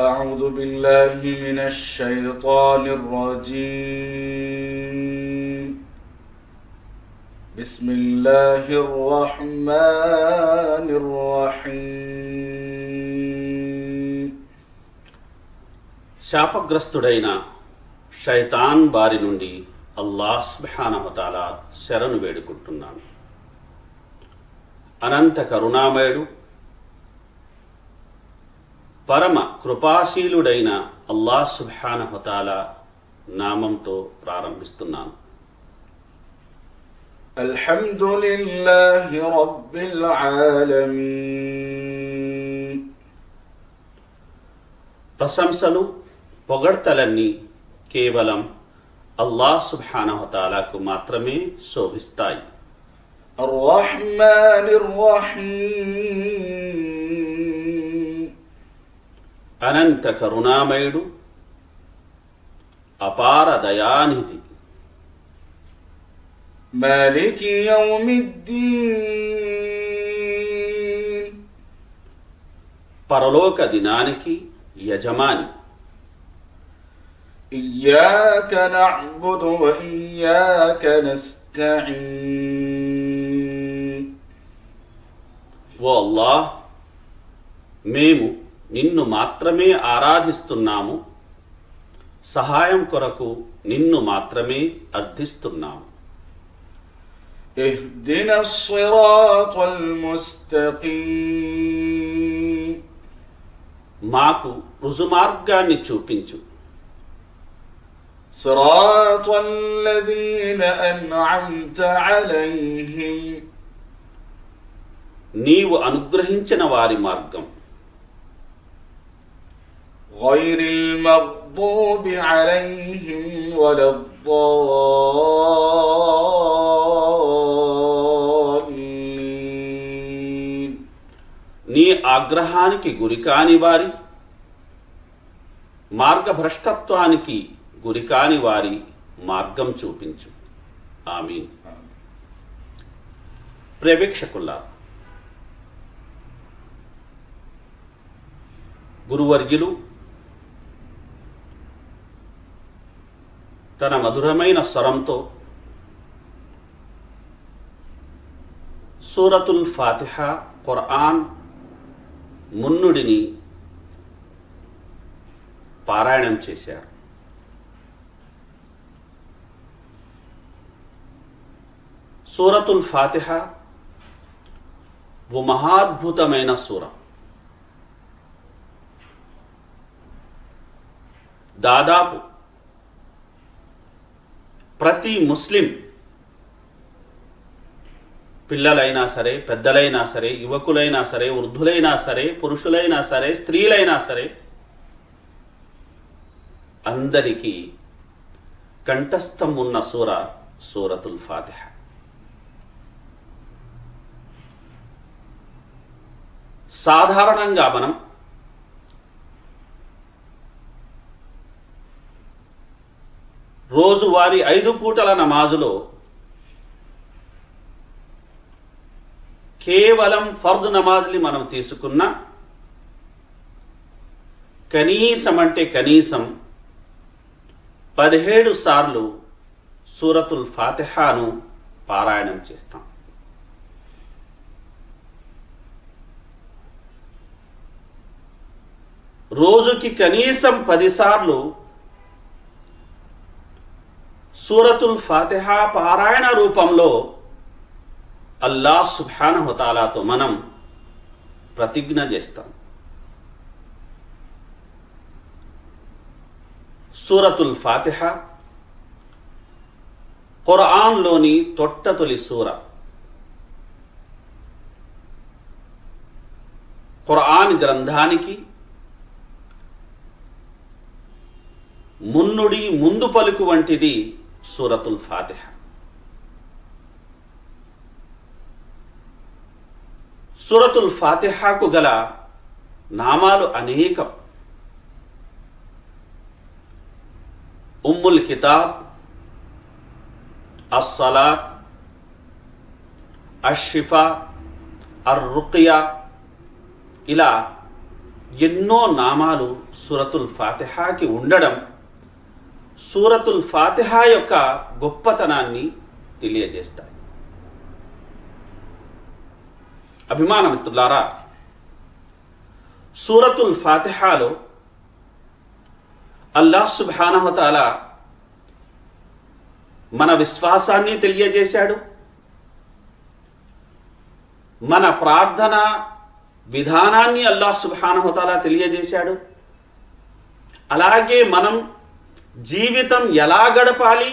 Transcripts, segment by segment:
أعوذ بالله من الشيطان الرجيم بسم الله الرحمن الرحيم శాపగ్రస్తుడైన శైతాన్ బారి నుండి అల్లాహ్ సుబ్హానహు వ తఆలా శరణు వేడుకుంటున్నాను. అనంత కరుణామయుడు పరమ కృపాశీలుడైన అల్లాహ్ సుబ్హానహు వ తఆలా నామంతో ప్రారంభిస్తున్నాను. అల్హమ్దులిల్లాహి రబ్బిల్ ఆలమీన్. ప్రశంసలు పొగడ్తలన్నీ కేవలం అల్లాహ్ సుబ్హానహు వ తఆలాకు మాత్రమే శోభిస్తాయి. అర్రహ్మానిర్ రహీమ్. అనంత కరుణామయుడు అపార దయానిధి. మాలికి యౌమిద్దీన్. పరలోక దినానికి యజమాని. ఇయ్యాక నఅ్బుదు వ ఇయ్యాక నస్తఈన్. ఓ అల్లాహ్, మేము నిన్ను మాత్రమే ఆరాధిస్తున్నాము, సహాయం కొరకు నిన్ను మాత్రమే అర్థిస్తున్నాము. ఇహ్దినస్ సిరాతల్ ముస్తఖీమ్. మాకు రుజుమార్గాన్ని చూపించు. సిరాతల్ లదీన అన్అమ్త అలైహిం. నీవు అనుగ్రహించిన వారి మార్గం. غير المغضوب عليهم ولا الضالين. నీ ఆగ్రహానికి గురికాని వారి, మార్గభ్రష్టత్వానికి గురికాని వారి మార్గం చూపించు. ఆమీన్. ప్రేక్షకుల్లా, గురువర్గులు తన మధురమైన స్వరంతో సూరతుల్ ఫాతిహా ఖుర్ఆన్ మున్నుడిని పారాయణం చేశారు. సూరతుల్ ఫాతిహా ఓ మహాద్భుతమైన సూర. దాదాపు ప్రతి ముస్లిం పిల్లలైనా సరే, పెద్దలైనా సరే, యువకులైనా సరే, వృద్ధులైనా సరే, పురుషులైనా సరే, స్త్రీలైనా సరే, అందరికీ కంఠస్థం ఉన్న సూర సూరతుల్ ఫాతిహా. సాధారణంగా మనం రోజువారి 5 పూటల నమాజులో కేవలం ఫర్జ్ నమాజ్ని మనం తీసుకున్నా కనీసం అంటే కనీసం 17 సార్లు సూరతుల్ ఫాతిహాను పారాయణం చేస్తాం. రోజుకి కనీసం 10 సార్లు సూరతుల్ ఫాతిహా పారాయణ రూపంలో అల్లాహ్ సుబ్హానహు వ తఆలాతో మనం ప్రతిజ్ఞ చేస్తాం. సూరతుల్ ఫాతిహా ఖుర్ఆన్లోని తొట్టతొలి సూర. ఖుర్ఆన్ గ్రంథానికి మున్నుడి ముందు పలుకు వంటిది సూరతుల్ ఫాతిహా. సూరతుల్ ఫాతిహాకు గల నామాలు అనేకం. ఉమ్ముల్ కితాబ్, అస్సలాత్, అష్షిఫా, అర్రుఖ్యతు, ఇలా ఎన్నో నామాలు సూరతుల్ ఫాతిహాకి ఉండడం సూరతుల్ ఫాతిహా యొక్క గొప్పతనాన్ని తెలియజేస్తాయి. అభిమాన మిత్రులారా, సూరతుల్ ఫాతిహాలో అల్లాహ్ సుబ్హానహు వ తఆలా మన విశ్వాసాన్ని తెలియజేశాడు, మన ప్రార్థన విధానాన్ని అల్లాహ్ సుబ్హానహు వ తఆలా తెలియజేశాడు, అలాగే మనం జీవితం ఎలా గడపాలి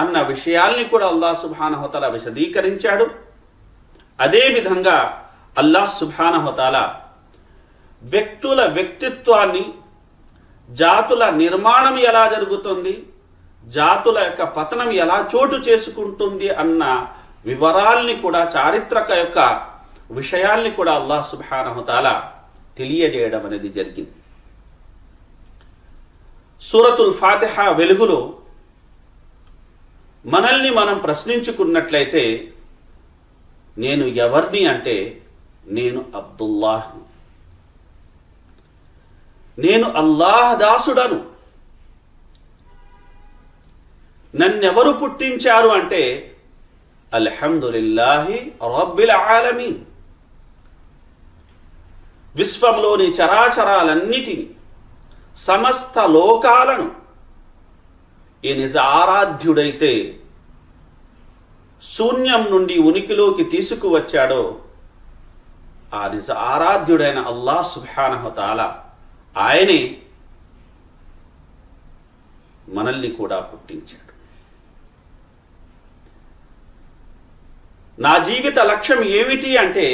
అన్న విషయాల్ని కూడా అల్లాహ్ సుబ్హానహు వ తఆలా విశదీకరించాడు. అదేవిధంగా అల్లాహ్ సుబ్హానహు వ తఆలా వ్యక్తుల వ్యక్తిత్వాన్ని, జాతుల నిర్మాణం ఎలా జరుగుతుంది, జాతుల యొక్క పతనం ఎలా చోటు చేసుకుంటుంది అన్న వివరాల్ని కూడా, చారిత్రక యొక్క విషయాల్ని కూడా అల్లాహ్ సుబ్హానహు వ తఆలా తెలియజేయడం అనేది జరిగింది. సూరతుల్ ఫాతిహా వెలుగులో మనల్ని మనం ప్రశ్నించుకున్నట్లయితే, నేను ఎవర్ని అంటే నేను అబ్దుల్లాహ్, నేను అల్లాహ్ దాసుడను, నన్నెవరు పుట్టించారు అంటే అల్హమ్దులిల్లాహి రబ్బిల్ ఆలమీన్, విశ్వంలోని చరాచరాలన్నిటిని, సమస్త లోకాలను ఈ నిజ ఆరాధ్యుడైతే, శూన్యం నుండి ఉనికిలోకి తీసుకువచ్చాడో ఆ నిజ ఆరాధ్యుడైన అల్లాహ్ సుబ్హానహు వ తఆలా, ఆయనే మనల్ని కూడా పుట్టించాడు. నా జీవిత లక్ష్యం ఏమిటి అంటే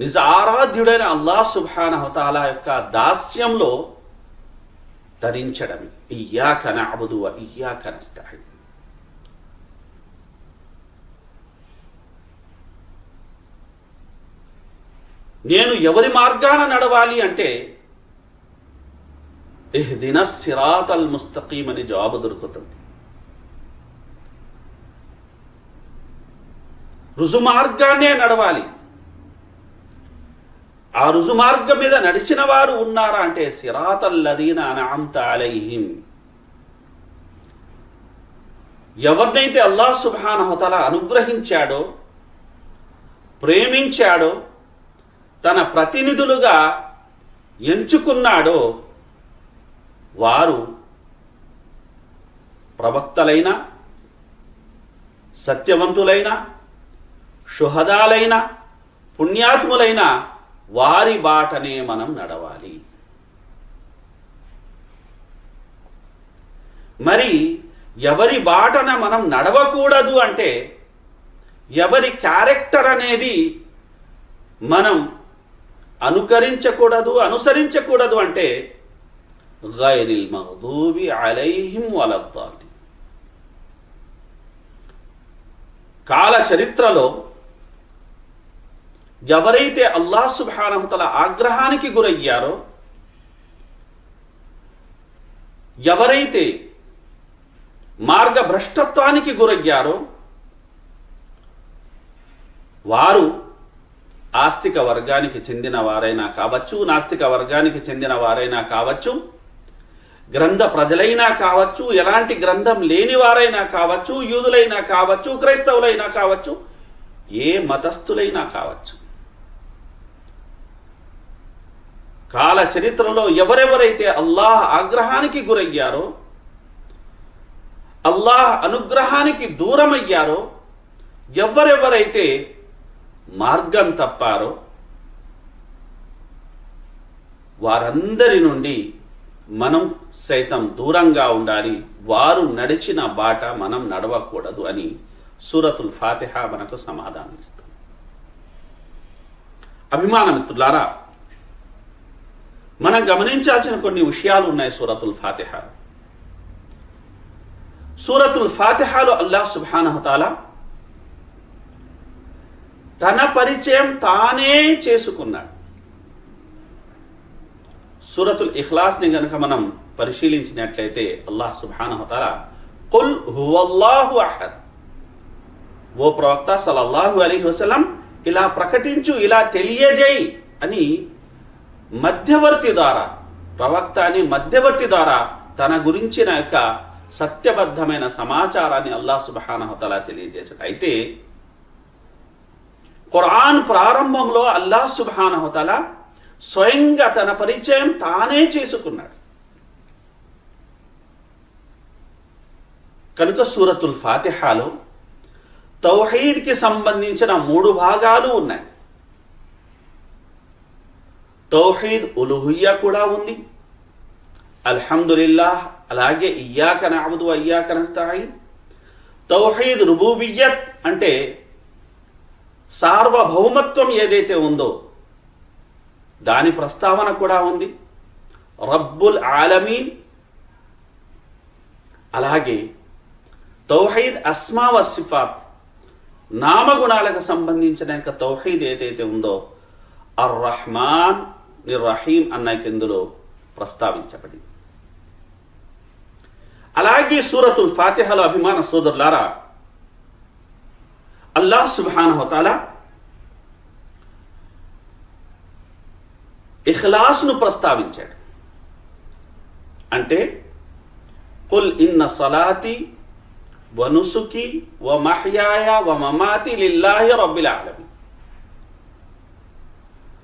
నిజ ఆరాధ్యుడైన అల్లాహ్ సుబ్హానహు వ తఆలా యొక్క దాస్యంలో తరించడమే. ఇయ్యాక నఅబుదు వ ఇయ్యాక నస్తహీన్. నేను ఎవరి మార్గాన నడవాలి అంటే ఇహ్దినస్ సిరాతల్ ముస్తఖీమ్ అని జవాబు దొరుకుతుంది. రుజు మార్గాన్నే నడవాలి. ఆ రుజు మార్గం మీద నడిచిన వారు ఉన్నారా అంటే సిరాతల్ లదీన అన్అమ్త అలైహిం, ఎవరినైతే అల్లాహ్ సుబ్హానహు వ తఆలా అనుగ్రహించాడో, ప్రేమించాడో, తన ప్రతినిధులుగా ఎంచుకున్నాడో వారు ప్రవక్తలైన, సత్యవంతులైన, షుహదాలైన, పుణ్యాత్ములైన వారి బాటనే మనం నడవాలి. మరి ఎవరి బాటన మనం నడవకూడదు అంటే ఎవరి క్యారెక్టర్ అనేది మనం అనుసరించకూడదు అంటే గైరిల్ మగ్దూబి అలైహిం వలద్దాలిన్. కాల చరిత్రలో ఎవరైతే అల్లాహ్ సుబ్హానహు వ తఆలా ఆగ్రహానికి గురయ్యారో, ఎవరైతే మార్గభ్రష్టత్వానికి గురయ్యారో వారు ఆస్తిక వర్గానికి చెందిన వారైనా కావచ్చు, నాస్తిక వర్గానికి చెందిన వారైనా కావచ్చు, గ్రంథ ప్రజలైనా కావచ్చు, ఎలాంటి గ్రంథం లేని వారైనా కావచ్చు, యూదులైనా కావచ్చు, క్రైస్తవులైనా కావచ్చు, ఏ మతస్థులైనా కావచ్చు. కాల చరిత్రలో ఎవరెవరైతే అల్లాహ్ ఆగ్రహానికి గురయ్యారో, అల్లాహ్ అనుగ్రహానికి దూరమయ్యారో, ఎవరెవరైతే మార్గం తప్పారో వారందరి నుండి మనం సైతం దూరంగా ఉండాలి. వారు నడిచిన బాట మనం నడవకూడదు అని సూరతుల్ ఫాతిహా మనకు సమాధానం ఇస్తుంది. అభిమాన మిత్రులారా, మనం గమనించాల్సిన కొన్ని విషయాలు ఉన్నాయి సూరతుల్ ఫాతిహా. సూరతుల్ ఫాతిహాలో అల్లాహ్ సుబ్హానహు వ తఆలా తన పరిచయం తానే చేసుకున్నాడు. సూరతుల్ ఇఖ్లాస్ని గనక మనం పరిశీలించినట్లయితే అల్లాహ్ సుబ్హానహు వ తఆలా కుల్ హువల్లాహు అహద్, ఓ ప్రవక్త సల్లల్లాహు అలైహి వసల్లం, ఇలా ప్రకటించు, ఇలా తెలియజేయి అని మధ్యవర్తి ద్వారా, ప్రవక్త అని మధ్యవర్తి ద్వారా తన గురించిన యొక్క సత్యబద్ధమైన సమాచారాన్ని అల్లాహ్ సుబ్హానహు వ తఆలా తెలియజేశాడు. అయితే ఖుర్ఆన్ ప్రారంభంలో అల్లాహ్ సుబ్హానహు వ తఆలా స్వయంగా తన పరిచయం తానే చేసుకున్నాడు. కనుక సూరతుల్ ఫాతిహాలో తౌహీద్కి సంబంధించిన 3 భాగాలు ఉన్నాయి. తౌహీద్ ఉలుహియ్య కూడా ఉంది, అల్హమ్దులిల్లాహ్, అలాగే ఇయ్యాక నఅబుదు వ ఇయ్యాక నస్తయీన్. తౌహీద్ రుబూబియ్యత్ అంటే సార్వభౌమత్వం ఏదైతే ఉందో దాని ప్రస్తావన కూడా ఉంది, రబ్బుల్ ఆలమీన్. అలాగే తౌహీద్ అస్మా వ సిఫాత్, నామగుణాలకు సంబంధించిన యొక్క తౌహీద్ ఏదైతే ఉందో అర్రహ్మాన్ నిర్రహీం అన్న కిందులో ప్రస్తావించబడింది. అలాగే సూరతుల్ ఫాతిహలో అభిమాన సోదరులారా, అల్లాహ్ సుబ్హానహు వ తఆలా ఇఖ్లాస్ను ప్రస్తావించాడు. అంటే కుల్ ఇన్న సలాతి వనుసుకి వమహయాయ వమమాతి లిల్లాహి రబ్బిల్ ఆలమీన్.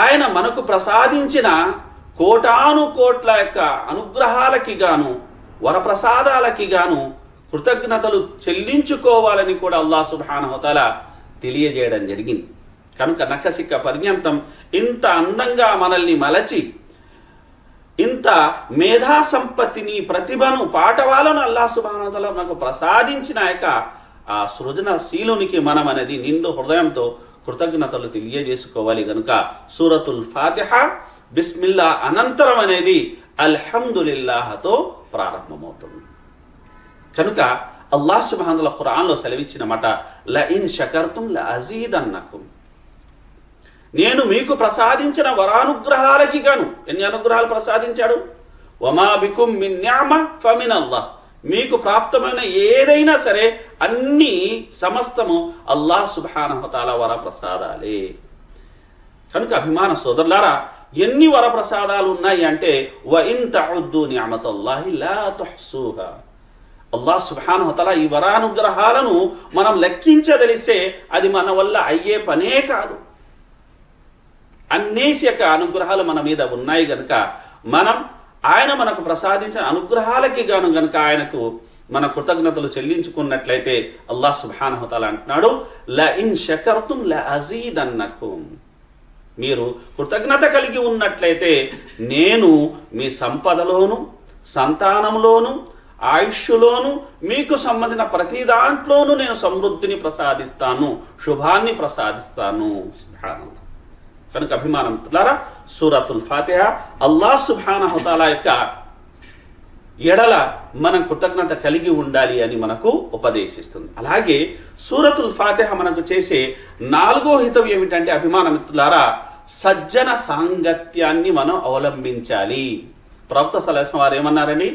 ఆయన మనకు ప్రసాదించిన కోటాను కోట్ల యొక్క అనుగ్రహాలకి గాను, వరప్రసాదాలకి గాను కృతజ్ఞతలు చెల్లించుకోవాలని కూడా అల్లాహ్ సుబ్హానహు వ తఆలా తెలియజేయడం జరిగింది. కనుక నఖసిక్క పర్యంతం ఇంత అందంగా మనల్ని మలచి, ఇంత మేధా సంపత్తిని, ప్రతిభను, పాఠవాలను అల్లాహ్ సుబ్హానహు వ తఆలా మనకు ప్రసాదించిన యొక్క ఆ సృజనశీలునికి మనం అనేది నిండు హృదయంతో కృతజ్ఞతలు తెలియజేసుకోవాలి. కనుక సూరతుల్ ఫాతిహా బిస్మిల్లా అనంతరం అనేది అల్హమ్దులిల్లాహతో ప్రారంభమవుతుంది. కనుక అల్లాహ్ సుబ్హానహు వ తఆలా ఖురాన్లో సెలవిచ్చిన మాట ల ఇన్ షకర్తుమ్ ల అజీదన్నకుం, నేను మీకు ప్రసాదించిన వరానుగ్రహాలకి గాను. ఎన్ని అనుగ్రహాలు ప్రసాదించాడు? వమా బికుమ్ మిన్ నిఅమ ఫమినల్లాహ్, మీకు ప్రాప్తమైన ఏదైనా సరే అన్ని సమస్తము అల్లాహ్ సుబ్హానహు వ తఆలా వరప్రసాదాలే. కనుక అభిమాన సోదరులారా, ఎన్ని వరప్రసాదాలు ఉన్నాయి అంటే వ ఇన్ తఅద్దు నిఅమతల్లాహి లా తుహ్సూహా, అల్లాహ్ సుబ్హానహు వ తఆలా ఈ వరానుగ్రహాలను మనం లెక్కించదలిస్తే అది మన వల్ల అయ్యే పనే కాదు. అన్నేసి యొక్క అనుగ్రహాలు మన మీద ఉన్నాయి గనుక మనం ఆయన మనకు ప్రసాదించిన అనుగ్రహాలకి గాను గనుక ఆయనకు మన కృతజ్ఞతలు చెల్లించుకున్నట్లయితే అల్లాహ్ సుబ్హానహు వ తఆలా అంటున్నాడు ల ఇన్ షకర్తుమ్ ల అజీదన్నకుం, మీరు కృతజ్ఞత కలిగి ఉన్నట్లయితే నేను మీ సంపదలోను, సంతానంలోను, ఆయుష్లోను, మీకు సంబంధించిన ప్రతి దాంట్లోనూ నేను సమృద్ధిని ప్రసాదిస్తాను, శుభాన్ని ప్రసాదిస్తాను. కనుక అభిమానం ద్వారా సూరతుల్ ఫాతిహా అల్లాహ్ సుబ్హానహు వ తఆలా యొక్క ఎడల మనం కృతజ్ఞత కలిగి ఉండాలి అని మనకు ఉపదేశిస్తుంది. అలాగే సూరతుల్ ఫాతిహా మనకు చేసే 4వ హితం ఏమిటంటే అభిమాన మిత్రులారా, సజ్జన సాంగత్యాన్ని మనం అవలంబించాలి. ప్రవక్త సల్లల్లాహు అలైహి వసల్లం వారు ఏమన్నారని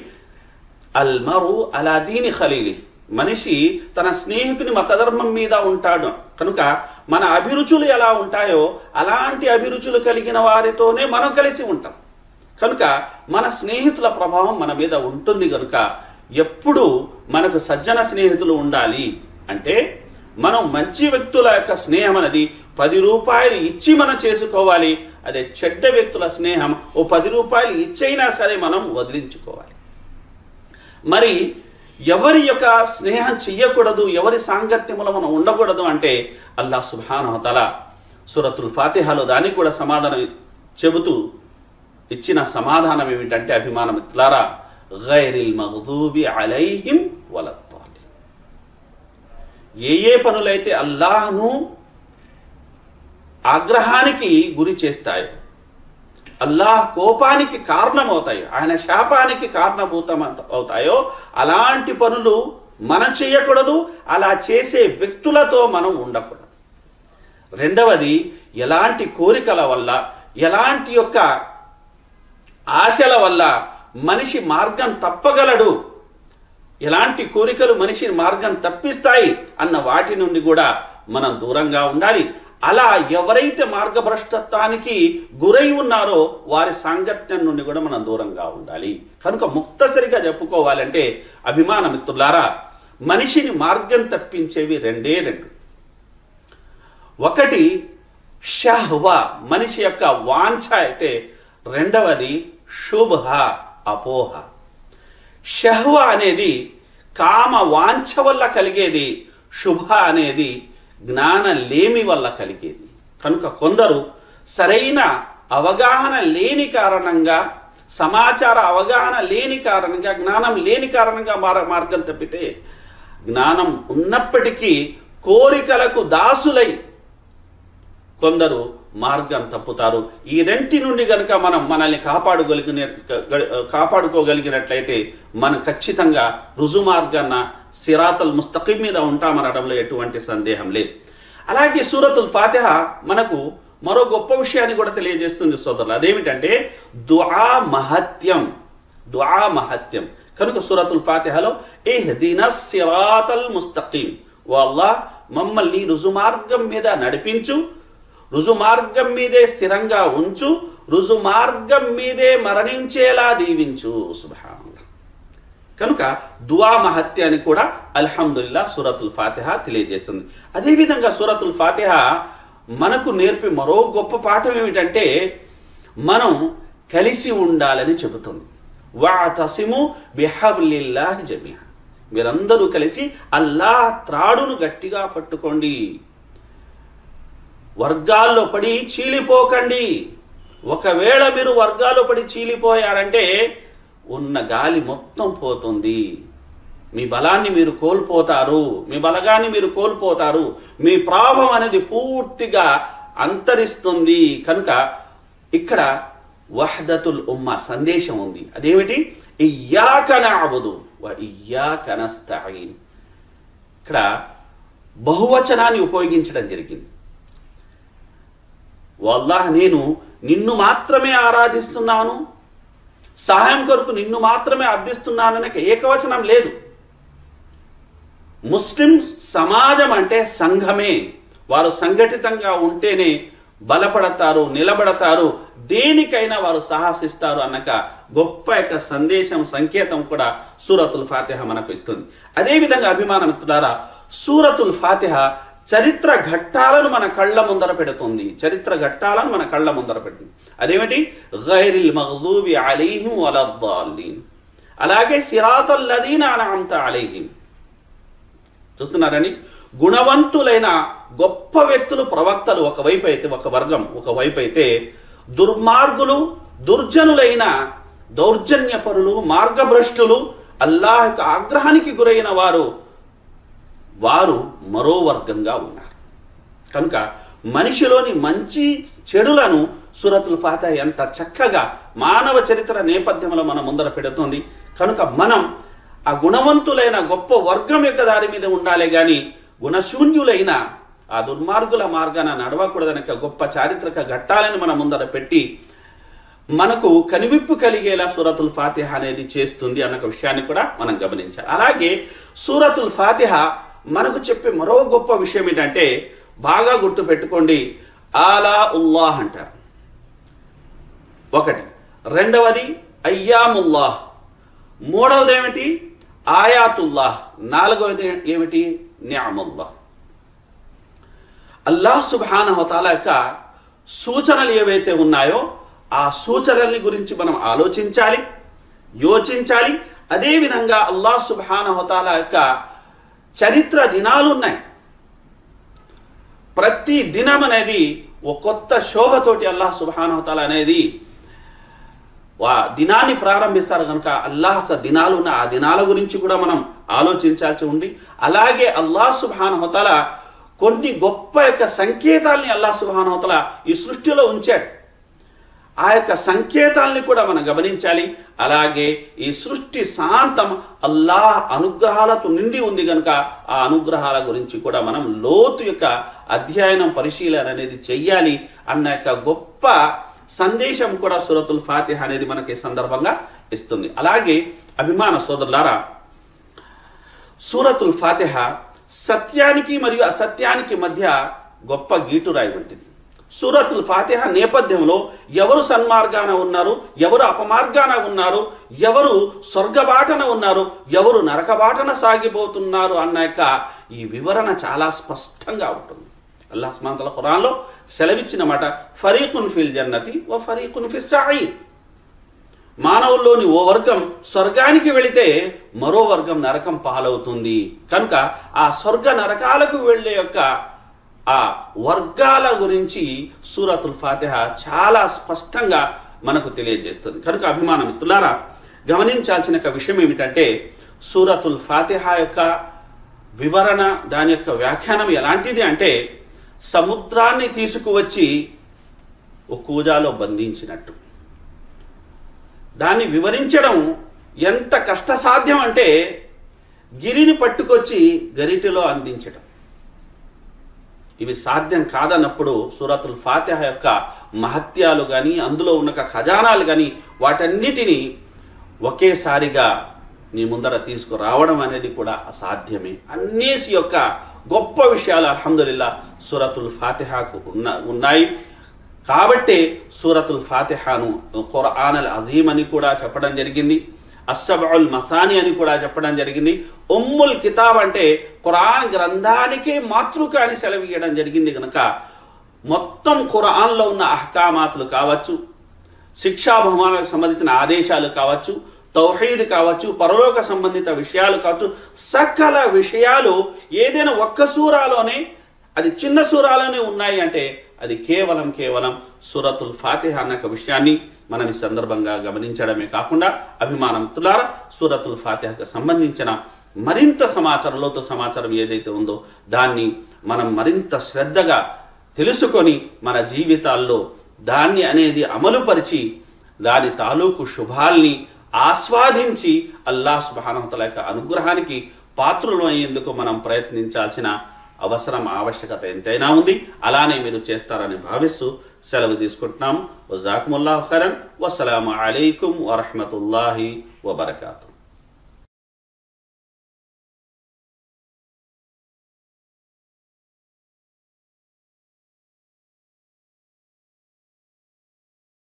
అల్మరు అలా దీని ఖలీలి, మనిషి తన స్నేహితుని మతధర్మం మీద ఉంటాడు. కనుక మన అభిరుచులు ఎలా ఉంటాయో అలాంటి అభిరుచులు కలిగిన వారితోనే మనం కలిసి ఉంటాం. కనుక మన స్నేహితుల ప్రభావం మన మీద ఉంటుంది. కనుక ఎప్పుడు మనకు సజ్జన స్నేహితులు ఉండాలి అంటే మనం మంచి వ్యక్తుల యొక్క స్నేహం అనేది 10 రూపాయలు ఇచ్చి మనం చేసుకోవాలి. అదే చెడ్డ వ్యక్తుల స్నేహం ఓ 10 రూపాయలు ఇచ్చైనా సరే మనం వదిలించుకోవాలి. మరి ఎవరి యొక్క స్నేహం చెయ్యకూడదు, ఎవరి సాంగత్యంలో మనం ఉండకూడదు అంటే అల్లాహ్ సుబ్హానహు వ తఆలా సూరతుల్ ఫాతిహాలో దానికి కూడా సమాధానం చెబుతూ ఇచ్చిన సమాధానం ఏమిటంటే అభిమాన మిత్రులారా, గైరిల్ మగ్దూబి అలైహిం వలద్దీన్, ఏ పనులైతే అల్లాహ్ను ఆగ్రహానికి గురి చేస్తాయి, అల్లాహ్ కోపానికి కారణమవుతాయి, ఆయన శాపానికి కారణభూతం అవుతాయో అలాంటి పనులు మనం చేయకూడదు, అలా చేసే వ్యక్తులతో మనం ఉండకూడదు. రెండవది, ఎలాంటి కోరికల వల్ల, ఎలాంటి యొక్క ఆశల వల్ల మనిషి మార్గం తప్పగలడు, ఎలాంటి కోరికలు మనిషిని మార్గం తప్పిస్తాయి అన్న వాటి నుండి కూడా మనం దూరంగా ఉండాలి. అలా ఎవరైతే మార్గభ్రష్టత్వానికి గురై ఉన్నారో వారి సాంగత్యం నుండి కూడా మనం దూరంగా ఉండాలి. కనుక ముక్తసరిగా చెప్పుకోవాలంటే అభిమాన మిత్రులారా, మనిషిని మార్గం తప్పించేవి రెండే రెండు. ఒకటి షహ్వా, మనిషి యొక్క వాంఛ అయితే, రెండవది శుభ, అపోహ. షహ్వ అనేది కామ వాంఛ వల్ల కలిగేది, శుభ అనేది జ్ఞాన లేమి వల్ల కలిగేది. కనుక కొందరు సరైన అవగాహన లేని కారణంగా, సమాచార అవగాహన లేని కారణంగా, జ్ఞానం లేని కారణంగా మార్గం తప్పితే, జ్ఞానం ఉన్నప్పటికీ కోరికలకు దాసులై కొందరు మార్గం తప్పుతారు. ఈ రెంటి నుండి కనుక మనం మనల్ని కాపాడుకోగలిగినట్లయితే మనం ఖచ్చితంగా రుజుమార్గాన సిరాతల్ ముస్తఖీం మీద ఉంటామనడంలో ఎటువంటి సందేహం లేదు. అలాగే సూరతుల్ ఫాతిహా మనకు మరో గొప్ప విషయాన్ని కూడా తెలియజేస్తుంది సోదరులు. అదేమిటంటే దుఆ మహత్యం, దుఆ మహత్యం. కనుక సూరతుల్ ఫాతిహాలో ఇహ్దినస్ సిరాతల్ ముస్తఖీం, ఓ అల్లాహ్ మమ్మల్ని రుజుమార్గం మీద నడిపించు, రుజుమార్గం మీదే స్థిరంగా ఉంచు, రుజుమార్గం మీదే మరణించేలా దీవించు. సుబ్హానల్లాహ్. కనుక దుఆ మహత్యాన్ని కూడా అల్హమ్దుల్లాహ్ సూరతుల్ ఫాతిహా తెలియజేస్తుంది. అదేవిధంగా సూరతుల్ ఫాతిహా మనకు నేర్పే మరో గొప్ప పాఠం ఏమిటంటే మనం కలిసి ఉండాలని చెబుతుంది. వఅతసిము బిహబ్లిల్లాహి జమీఅ, మీరందరూ కలిసి అల్లాహ్ త్రాడును గట్టిగా పట్టుకోండి, వర్గాల్లో పడి చీలిపోకండి. ఒకవేళ మీరు వర్గాల్లో పడి చీలిపోయారంటే ఉన్న గాలి మొత్తం పోతుంది, మీ బలాన్ని మీరు కోల్పోతారు, మీ బలగాన్ని మీరు కోల్పోతారు, మీ ప్రాభం అనేది పూర్తిగా అంతరిస్తుంది. కనుక ఇక్కడ వహదతుల్ ఉమ్మ సందేశం ఉంది. అదేమిటి? ఇయ్యాక నఅబుదు వ ఇయ్యాక నస్తయీన్. ఇక్కడ బహువచనాన్ని ఉపయోగించడం జరిగింది. వల్లాహ్, నేను నిన్ను మాత్రమే ఆరాధిస్తున్నాను, సహాయం కొరకు నిన్ను మాత్రమే అర్థిస్తున్నాననే ఏకవచనం లేదు. ముస్లిం సమాజం అంటే సంఘమే, వారు సంఘటితంగా ఉంటేనే బలపడతారు, నిలబడతారు, దేనికైనా వారు సాహసిస్తారు అన్నక గొప్ప యొక్క సందేశం, సంకేతం కూడా సూరతుల్ ఫాతిహా మనకు ఇస్తుంది. అదేవిధంగా అభిమాన మిత్రులారా, సూరతుల్ ఫాతిహా చరిత్ర ఘట్టాలను మన కళ్ళ ముందర పెడుతుంది, చరిత్ర ఘట్టాలను మన కళ్ళ ముందర పెడుతుంది. అదేమిటి? గైరిల్ మగ్దూబి అలైహిం వలద్దల్లీన్, అలాగే సిరాతల్ లదీన అన్అమ్త అలైహిం. చూస్తున్నారని గుణవంతులైన గొప్ప వ్యక్తులు, ప్రవక్తలు ఒకవైపు అయితే, ఒక వర్గం ఒకవైపు అయితే, దుర్మార్గులు, దుర్జనులైన, దౌర్జన్యపరులు, మార్గభ్రష్టులు, అల్లాహ్ యొక్క ఆగ్రహానికి గురైన వారు మరో వర్గంగా ఉన్నారు. కనుక మనిషిలోని మంచి చెడులను సూరతుల్ ఫాతిహా ఎంత చక్కగా మానవ చరిత్ర నేపథ్యంలో మన ముందర పెడుతుంది. కనుక మనం ఆ గుణవంతులైన గొప్ప వర్గం యొక్క దారి మీద ఉండాలి, కానీ గుణశూన్యులైన ఆ దుర్మార్గుల మార్గాన నడవకూడదనక గొప్ప చారిత్రక ఘట్టాలను మన ముందర పెట్టి మనకు కనువిప్పు కలిగేలా సూరతుల్ ఫాతిహా అనేది చేస్తుంది అన్న విషయాన్ని కూడా మనం గమనించాలి. అలాగే సూరతుల్ ఫాతిహా మనకు చెప్పే మరో గొప్ప విషయం ఏంటంటే, బాగా గుర్తుపెట్టుకోండి, ఆలా ఉల్లాహ్ అంటారు ఒకటి, రెండవది అయ్యాముల్లాహ్, మూడవది ఏమిటి ఆయాతుల్లాహ్, నాలుగవది ఏమిటి నిఅముల్లాహ్. అల్లాహ్ సుబ్హానహు వ తఆలా యొక్క సూచనలు ఏవైతే ఉన్నాయో ఆ సూచనల గురించి మనం ఆలోచించాలి, యోచించాలి. అదేవిధంగా అల్లాహ్ సుబ్హానహు వ తఆలా యొక్క చరిత్ర దినాలు ఉన్నాయి, ప్రతి దినం అనేది ఒక కొత్త శోభతోటి అల్లాహ్ సుబ్హానహు వ తఆలా అనేది దినాన్ని ప్రారంభిస్తారు. కనుక అల్లాహ్ యొక్క దినాలు ఉన్న ఆ దినాల గురించి కూడా మనం ఆలోచించాల్సి ఉంది. అలాగే అల్లాహ్ సుబ్హానహు వ తఆలా కొన్ని గొప్ప యొక్క సంకేతాలని అల్లాహ్ సుబ్హానాహు తఆలా ఈ సృష్టిలో ఉంచాడు. ఆ యొక్క సంకేతాలని కూడా మనం గమనించాలి. అలాగే ఈ సృష్టి శాంతం అల్లాహ్ అనుగ్రహాలతో నిండి ఉంది గనుక ఆ అనుగ్రహాల గురించి కూడా మనం లోతు యొక్క అధ్యయనం పరిశీలన అనేది చేయాలి అన్న యొక్క గొప్ప సందేశం కూడా సూరతుల్ ఫాతిహ అనేది మనకి సందర్భంగా ఇస్తుంది. అలాగే అభిమాన సోదరులారా, సూరతుల్ ఫాతిహ సత్యానికి మరియు అసత్యానికి మధ్య గొప్ప గీటురాయి వంటిది. సూరతుల్ ఫాతిహ నేపథ్యంలో ఎవరు సన్మార్గాన ఉన్నారు, ఎవరు అపమార్గాన ఉన్నారు, ఎవరు స్వర్గబాటన ఉన్నారు, ఎవరు నరకబాటన సాగిపోతున్నారు అన్న యొక్క ఈ వివరణ చాలా స్పష్టంగా ఉంటుంది. అల్లాహ్ సుబ్హానాహు తఆలా ఖురాన్లో సెలవిచ్చిన మాట, ఫరీకున్ ఫిల్ జన్నతి వ ఫరీకున్ ఫిస్ సయి. మానవుల్లోని ఓ వర్గం స్వర్గానికి వెళితే మరో వర్గం నరకం పాలవుతుంది. కనుక ఆ స్వర్గ నరకాలకు వెళ్ళే యొక్క ఆ వర్గాల గురించి సూరతుల్ ఫాతిహ చాలా స్పష్టంగా మనకు తెలియజేస్తుంది. కనుక అభిమాన మిత్రులారా, గమనించాల్సిన విషయం ఏమిటంటే, సూరతుల్ ఫాతిహ యొక్క వివరణ, దాని యొక్క వ్యాఖ్యానం ఎలాంటిది అంటే, సముద్రాన్ని తీసుకువచ్చి ఒక కూజాలో బంధించినట్టు. దాన్ని వివరించడం ఎంత కష్టసాధ్యం అంటే, గిరిని పట్టుకొచ్చి గరిటెలో అందించడం ఇవి సాధ్యం కాదన్నప్పుడు సూరతుల్ ఫాతిహ యొక్క మహత్యాలు కానీ అందులో ఉన్న ఖజానాలు కానీ వాటన్నిటినీ ఒకేసారిగా నీ ముందర తీసుకురావడం అనేది కూడా అసాధ్యమే. అన్నేసి యొక్క గొప్ప విషయాలు అల్హమ్దులిల్లాహ్ సూరతుల్ ఫాతిహకు ఉన్నాయి. కాబట్టి సూరతుల్ ఫాతిహను ఖుర్ఆన్ అల్ అజీమ్ అని కూడా చెప్పడం జరిగింది, అస్సబుల్ మసాని అని కూడా చెప్పడం జరిగింది. ఉమ్ముల్ కితాబ్ అంటే ఖురాన్ గ్రంథానికి మాతృక అని సెలవియడం జరిగింది. కనుక మొత్తం ఖురాన్లో ఉన్న అహ్కామాతులు కావచ్చు, శిక్షా బహుమానాలకు సంబంధించిన ఆదేశాలు కావచ్చు, తౌహీద్ కావచ్చు, పరలోక సంబంధిత విషయాలు కావచ్చు, సకల విషయాలు ఏదైనా ఒక్క సూరాలోనే, అది చిన్న సూరాలోనే ఉన్నాయి అంటే అది కేవలం సూరతుల్ ఫాతిహ అన్న విషయాన్ని మనం ఈ సందర్భంగా గమనించడమే కాకుండా, అభిమానం తులారా, సూరతుల్ ఫాతిహకు సంబంధించిన మరింత సమాచారం, లోతు సమాచారం ఏదైతే ఉందో దాన్ని మనం మరింత శ్రద్ధగా తెలుసుకొని మన జీవితాల్లో దాన్ని అనేది అమలుపరిచి దాని తాలూకు శుభాల్ని ఆస్వాదించి అల్లాహ్ సుబ్హానాహు తఆలా యొక్క అనుగ్రహానికి పాత్రులు అయ్యేందుకు మనం ప్రయత్నించాల్సిన ఆవశ్యకత ఎంతైనా ఉంది. అలానే మీరు చేస్తారని భావిస్తూ సెలవు తీసుకుంటున్నాము. వజాకుముల్లాహు ఖైరన్. వస్సలాము అలైకుం వరహ్మతుల్లాహి వబరకాతుహు.